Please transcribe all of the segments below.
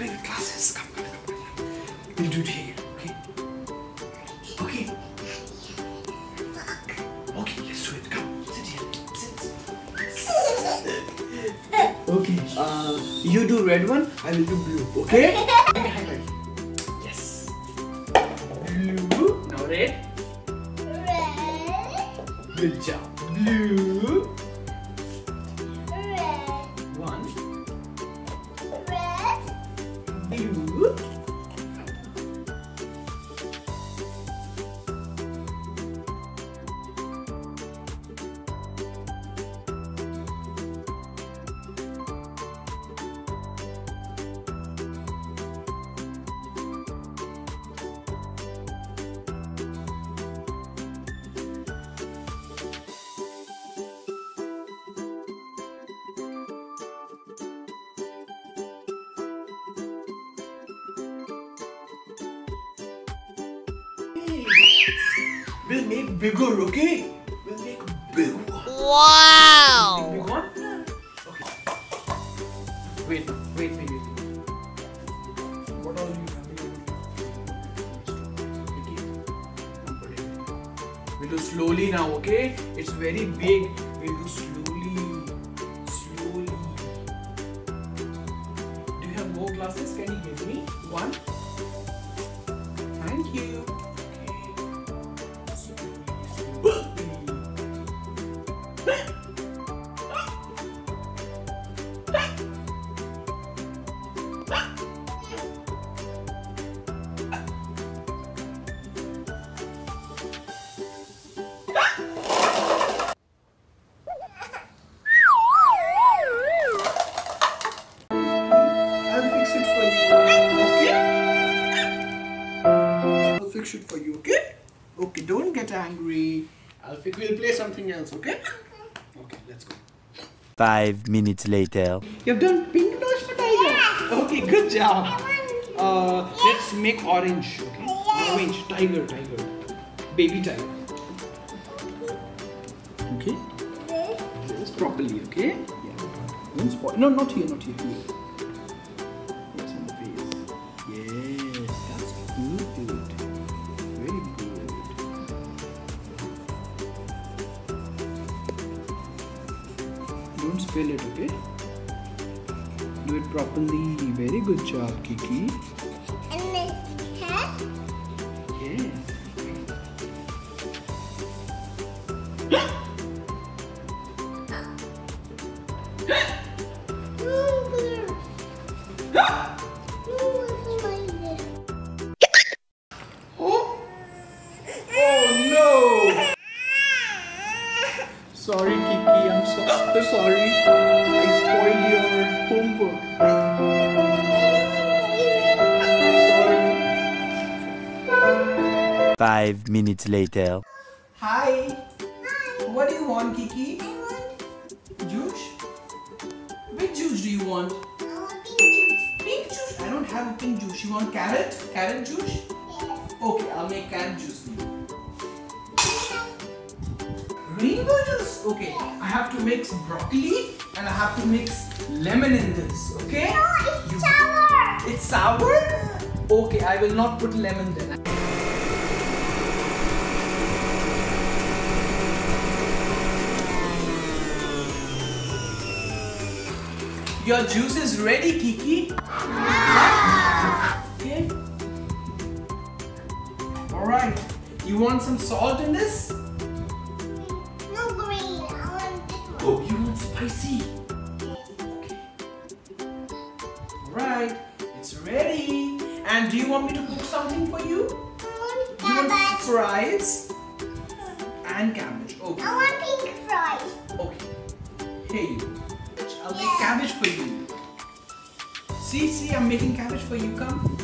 big classes. Come. We'll do it here. Okay? Okay. Okay, let's do it. Come. Sit here. Sit. Okay. You do red one. I will do blue. Okay? Yes. Blue. Now red. Red. Good job. Blue. We'll make bigger, okay? We'll make a big one. Wow! Big one? Okay. Wait. What are you having? We'll do slowly now, okay? It's very big. We'll do slowly. Slowly. Do you have more glasses? Can you give me one? Thank you. Fix it for you, okay? Okay, don't get angry. Alfie will play something else, okay? Okay, let's go. 5 minutes later. You've done pink nose for Tiger. Yeah. Okay, good job. Let's make orange, okay? Yeah. Orange, tiger. Baby tiger. Okay? Yes, properly, okay? Yeah. Don't spoil. No, not here. Yes, on the face. Yes, that's good. Don't spill it, okay? Do it properly. Very good job, Kiki. And this hat? Yes. Oh no! Sorry, Kiki. I'm so sorry. I spoiled your homework. Sorry. 5 minutes later. Hi. What do you want, Kiki? I want juice. Which juice do you want? I want pink juice. Pink juice? I don't have pink juice. You want carrot? Carrot juice? Yes. Okay, I'll make carrot juice. Mango juice? Okay, I have to mix broccoli and I have to mix lemon in this, okay? No, it's sour! It's sour? Okay, I will not put lemon then. Your juice is ready, Kiki. Okay. Alright, you want some salt in this? Oh, you want spicy? Okay. Alright, it's ready. And do you want me to cook something for you? I want cabbage. You want fries? And cabbage. Okay. I want pink fries. Okay. Hey, I'll make cabbage for you. See, I'm making cabbage for you. Come.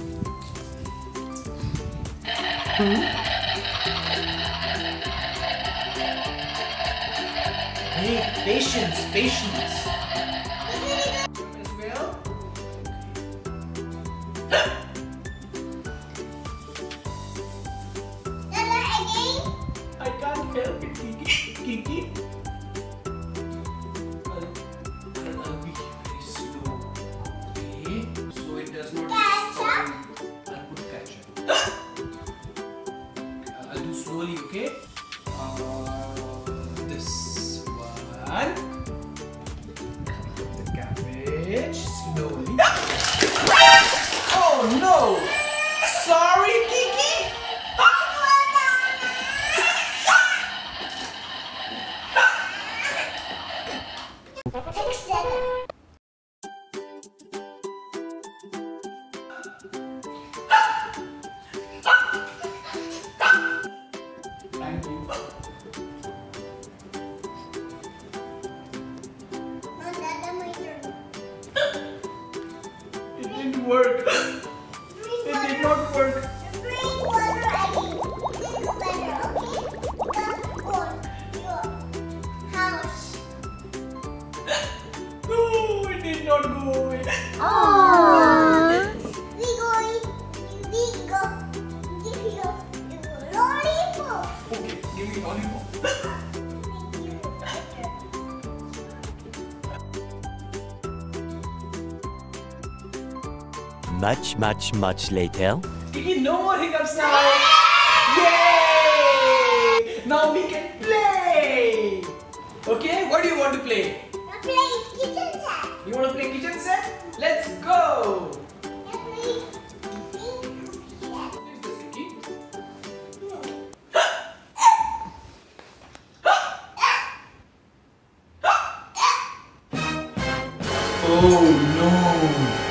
Hey, patience. As well. I can't help it, Kiki. I'll be very slow. Okay, so it does not. bitch. Snowy. Oh no! Sorry, Kiki? Thank you. It didn't work. It did not work. Much later. Kiki, no more hiccups now. Yay! Now we can play. Okay, what do you want to play? I play kitchen set. You want to play kitchen set? Let's go. Oh no!